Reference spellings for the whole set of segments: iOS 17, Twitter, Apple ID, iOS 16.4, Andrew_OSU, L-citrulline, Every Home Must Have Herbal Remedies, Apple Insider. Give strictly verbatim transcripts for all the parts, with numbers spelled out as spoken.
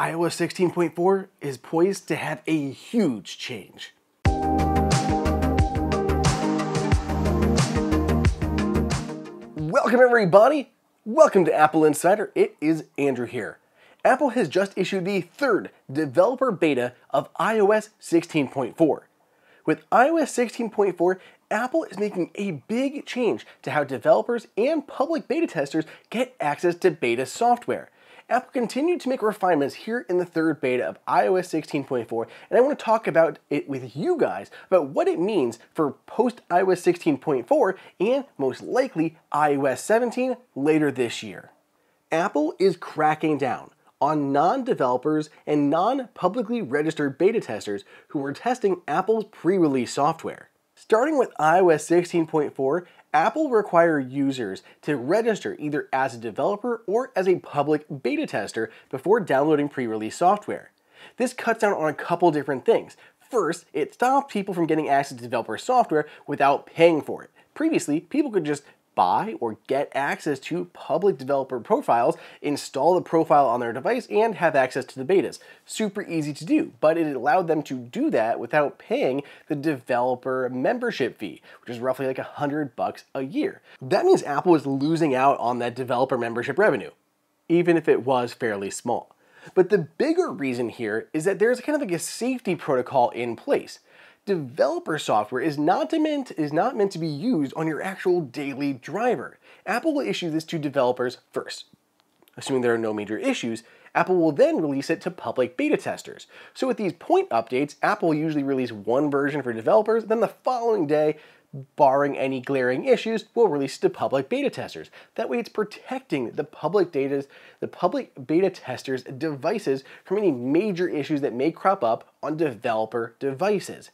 iOS sixteen point four is poised to have a huge change. Welcome everybody, welcome to Apple Insider, it is Andrew here. Apple has just issued the third developer beta of iOS sixteen point four. With iOS sixteen point four, Apple is making a big change to how developers and public beta testers get access to beta software. Apple continued to make refinements here in the third beta of iOS sixteen point four, and I want to talk about it with you guys about what it means for post iOS sixteen point four and most likely iOS seventeen later this year. Apple is cracking down on non-developers and non-publicly registered beta testers who are testing Apple's pre-release software. Starting with iOS sixteen point four, Apple requires users to register either as a developer or as a public beta tester before downloading pre-release software. This cuts down on a couple different things. First, it stops people from getting access to developer software without paying for it. Previously, people could just buy or get access to public developer profiles, install the profile on their device, and have access to the betas. Super easy to do, but it allowed them to do that without paying the developer membership fee, which is roughly like a hundred bucks a year. That means Apple is losing out on that developer membership revenue, even if it was fairly small. But the bigger reason here is that there's kind of like a safety protocol in place. Developer software is not, meant, is not meant to be used on your actual daily driver. Apple will issue this to developers first. Assuming there are no major issues, Apple will then release it to public beta testers. So with these point updates, Apple will usually release one version for developers, then the following day, barring any glaring issues, we'll release it to public beta testers. That way it's protecting the public, data's, the public beta testers' devices from any major issues that may crop up on developer devices.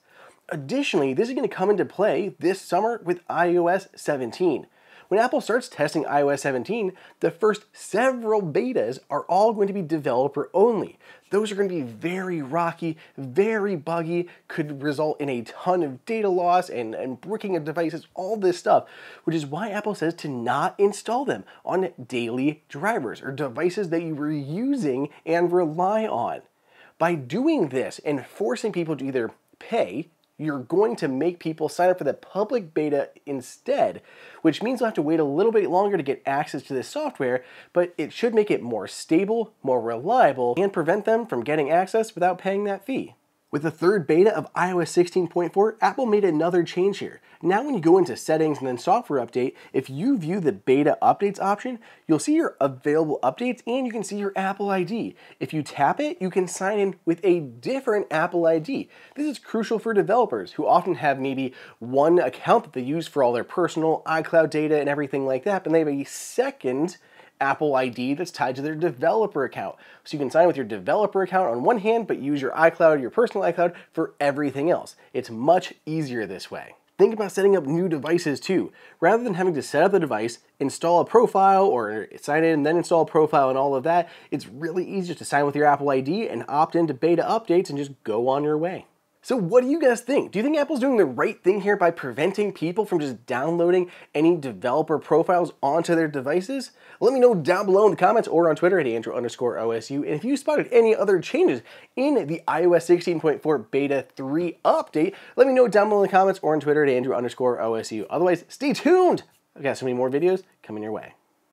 Additionally, this is going to come into play this summer with iOS seventeen. When Apple starts testing iOS seventeen, the first several betas are all going to be developer only. Those are going to be very rocky, very buggy, could result in a ton of data loss and, and bricking of devices, all this stuff, which is why Apple says to not install them on daily drivers or devices that you were using and rely on. By doing this and forcing people to either pay, you're going to make people sign up for the public beta instead, which means you'll have to wait a little bit longer to get access to this software, but it should make it more stable, more reliable, and prevent them from getting access without paying that fee. With the third beta of iOS sixteen point four, Apple made another change here. Now when you go into settings and then software update, if you view the beta updates option, you'll see your available updates and you can see your Apple I D. If you tap it, you can sign in with a different Apple I D. This is crucial for developers who often have maybe one account that they use for all their personal iCloud data and everything like that, but they have a second Apple I D that's tied to their developer account. So you can sign with your developer account on one hand, but use your iCloud, your personal iCloud for everything else. It's much easier this way. Think about setting up new devices too. Rather than having to set up the device, install a profile or sign in and then install a profile and all of that, it's really easy to sign with your Apple I D and opt into beta updates and just go on your way. So what do you guys think? Do you think Apple's doing the right thing here by preventing people from just downloading any developer profiles onto their devices? Let me know down below in the comments or on Twitter at Andrew underscore O S U. And if you spotted any other changes in the iOS sixteen point four Beta three update, let me know down below in the comments or on Twitter at Andrew underscore O S U. Otherwise, stay tuned. I've got so many more videos coming your way.